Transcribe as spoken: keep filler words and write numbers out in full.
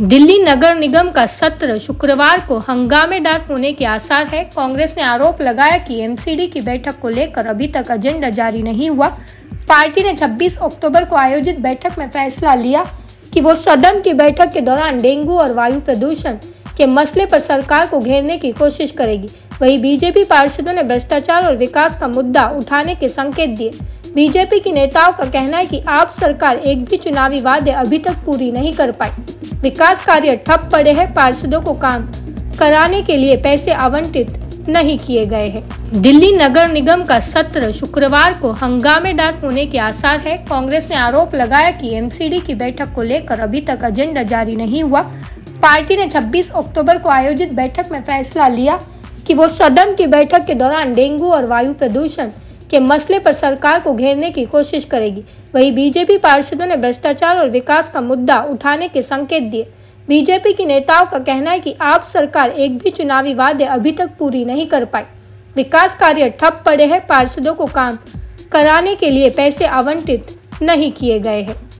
दिल्ली नगर निगम का सत्र शुक्रवार को हंगामेदार होने के आसार है। कांग्रेस ने आरोप लगाया कि एमसीडी की बैठक को लेकर अभी तक एजेंडा जारी नहीं हुआ। पार्टी ने छब्बीस अक्टूबर को आयोजित बैठक में फैसला लिया कि वो सदन की बैठक के दौरान डेंगू और वायु प्रदूषण के मसले पर सरकार को घेरने की कोशिश करेगी। वहीं बीजेपी पार्षदों ने भ्रष्टाचार और विकास का मुद्दा उठाने के संकेत दिए। बीजेपी की नेताओं का कहना है कि आप सरकार एक भी चुनावी वादे अभी तक पूरी नहीं कर पाई, विकास कार्य ठप पड़े हैं, पार्षदों को काम कराने के लिए पैसे आवंटित नहीं किए गए हैं। दिल्ली नगर निगम का सत्र शुक्रवार को हंगामेदार होने के आसार है। कांग्रेस ने आरोप लगाया कि एमसीडी की बैठक को लेकर अभी तक एजेंडा जारी नहीं हुआ। पार्टी ने छब्बीस अक्टूबर को आयोजित बैठक में फैसला लिया कि वो सदन की बैठक के दौरान डेंगू और वायु प्रदूषण के मसले पर सरकार को घेरने की कोशिश करेगी। वहीं बीजेपी पार्षदों ने भ्रष्टाचार और विकास का मुद्दा उठाने के संकेत दिए। बीजेपी की नेताओं का कहना है कि आप सरकार एक भी चुनावी वादे अभी तक पूरी नहीं कर पाई, विकास कार्य ठप पड़े हैं, पार्षदों को काम कराने के लिए पैसे आवंटित नहीं किए गए हैं।